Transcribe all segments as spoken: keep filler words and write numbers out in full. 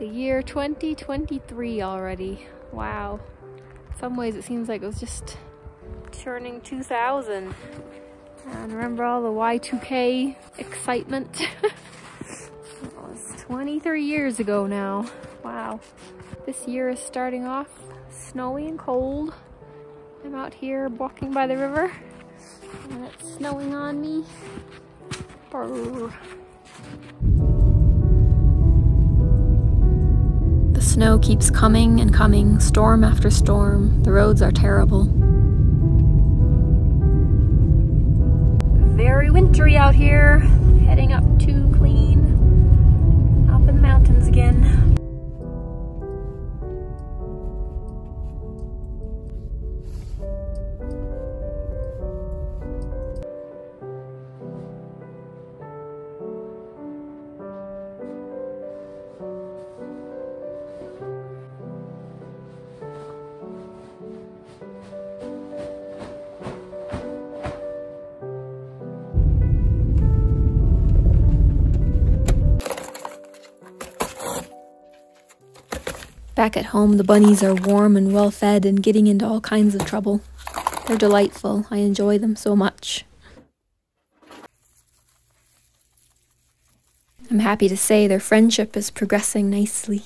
the year twenty twenty-three already. Wow. In some ways it seems like it was just turning two thousand. And remember all the Y two K excitement? It was twenty-three years ago now. Wow. This year is starting off snowy and cold. I'm out here walking by the river and it's snowing on me. Brr. The snow keeps coming and coming, storm after storm. The roads are terrible. Very wintry out here, heading up to Clean, up in the mountains again. Back at home, the bunnies are warm and well-fed and getting into all kinds of trouble. They're delightful. I enjoy them so much. I'm happy to say their friendship is progressing nicely.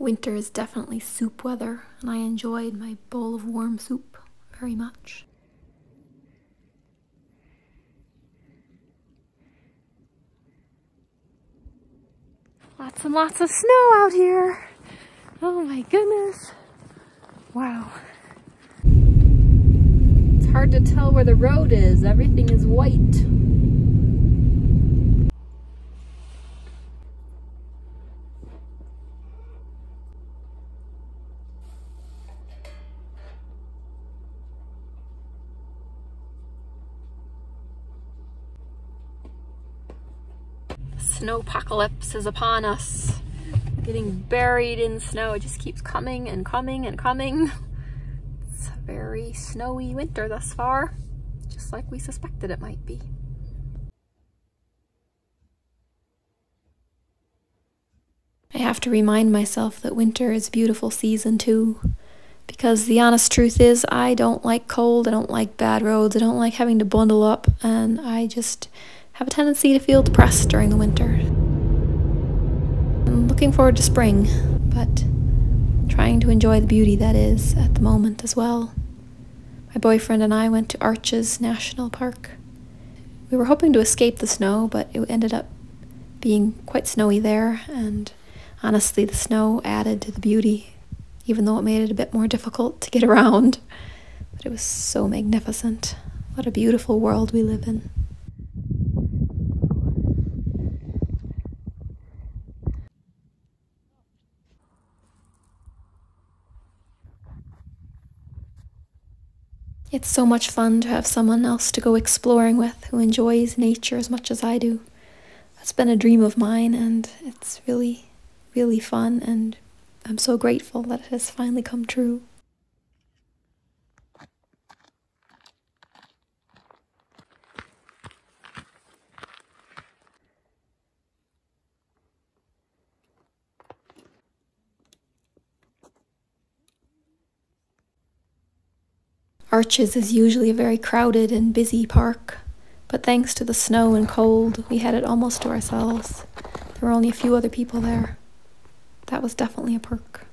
Winter is definitely soup weather, and I enjoyed my bowl of warm soup very much. Lots and lots of snow out here. Oh my goodness. Wow. It's hard to tell where the road is. Everything is white. Snowpocalypse is upon us. Getting buried in snow. It just keeps coming and coming and coming. It's a very snowy winter thus far, just like we suspected it might be. I have to remind myself that winter is a beautiful season too, because the honest truth is I don't like cold, I don't like bad roads, I don't like having to bundle up, and I just have a tendency to feel depressed during the winter. I'm looking forward to spring, but trying to enjoy the beauty that is at the moment as well. My boyfriend and I went to Arches National Park. We were hoping to escape the snow, but it ended up being quite snowy there, and honestly the snow added to the beauty, even though it made it a bit more difficult to get around. But it was so magnificent. What a beautiful world we live in. It's so much fun to have someone else to go exploring with who enjoys nature as much as I do. That's been a dream of mine, and it's really, really fun, and I'm so grateful that it has finally come true. Arches is usually a very crowded and busy park, but thanks to the snow and cold, we had it almost to ourselves. There were only a few other people there. That was definitely a perk.